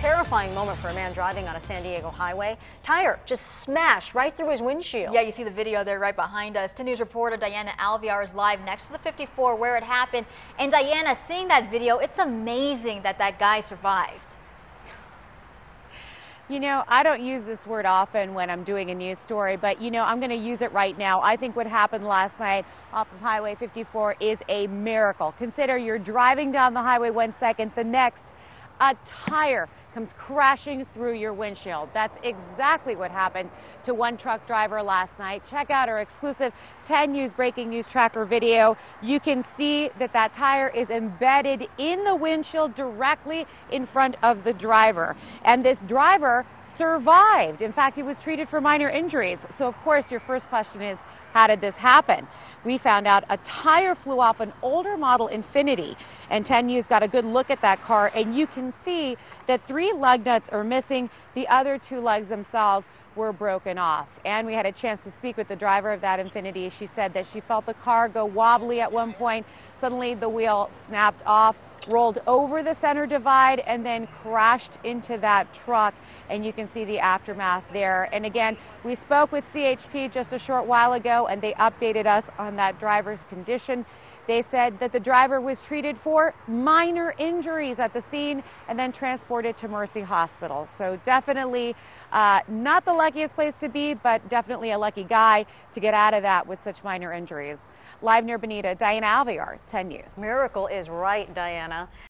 terrifying moment for a man driving on a San Diego highway. Tire just smashed right through his windshield. Yeah, you see the video there right behind us. 10 News reporter Diana Alvear is live next to the 54 where it happened. And Diana, seeing that video, it's amazing that that guy survived. You know, I don't use this word often when I'm doing a news story, but you know, I'm going to use it right now. I think what happened last night off of Highway 54 is a miracle. Consider you're driving down the highway one second, the next, a tire comes crashing through your windshield. That's exactly what happened to one truck driver last night. Check out our exclusive 10 News breaking news tracker video. You can see that that tire is embedded in the windshield directly in front of the driver. And this driver survived. In fact, he was treated for minor injuries. So of course, your first question is, how did this happen? We found out a tire flew off an older model Infiniti, and 10 News got a good look at that car, and you can see that 3 lug nuts are missing. The other 2 lugs themselves were broken off, and we had a chance to speak with the driver of that Infiniti. She said that she felt the car go wobbly at one point. Suddenly the wheel snapped off, rolled over the center divide, and then crashed into that truck, and you can see the aftermath there. And again, we spoke with CHP just a short while ago, and they updated us on that driver's condition. They said that the driver was treated for minor injuries at the scene and then transported to Mercy Hospital. So definitely not the luckiest place to be, but definitely a lucky guy to get out of that with such minor injuries. Live near Bonita, Diana Alvear, 10 News. Miracle is right, Diana.